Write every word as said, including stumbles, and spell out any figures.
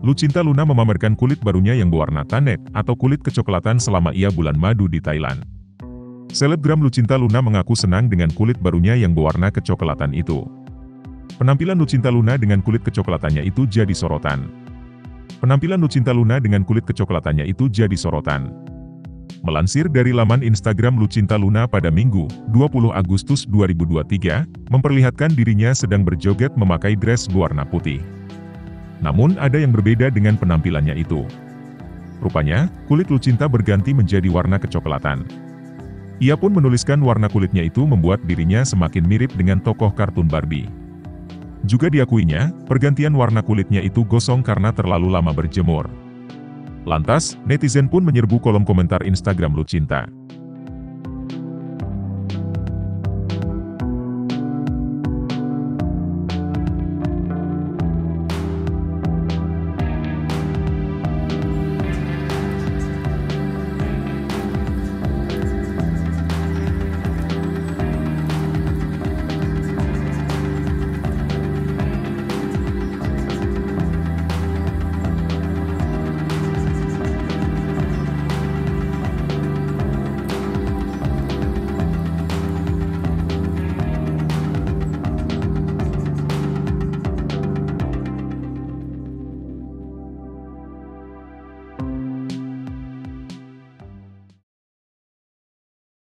Lucinta Luna memamerkan kulit barunya yang berwarna tanet atau kulit kecoklatan selama ia bulan madu di Thailand. Selebgram Lucinta Luna mengaku senang dengan kulit barunya yang berwarna kecoklatan itu. Penampilan Lucinta Luna dengan kulit kecoklatannya itu jadi sorotan. Penampilan Lucinta Luna dengan kulit kecoklatannya itu jadi sorotan. Melansir dari laman Instagram Lucinta Luna pada Minggu, dua puluh Agustus dua ribu dua puluh tiga, memperlihatkan dirinya sedang berjoget memakai dress berwarna putih. Namun ada yang berbeda dengan penampilannya itu. Rupanya, kulit Lucinta berganti menjadi warna kecoklatan. Ia pun menuliskan warna kulitnya itu membuat dirinya semakin mirip dengan tokoh kartun Barbie. Juga diakuinya, pergantian warna kulitnya itu gosong karena terlalu lama berjemur. Lantas, netizen pun menyerbu kolom komentar Instagram Lucinta.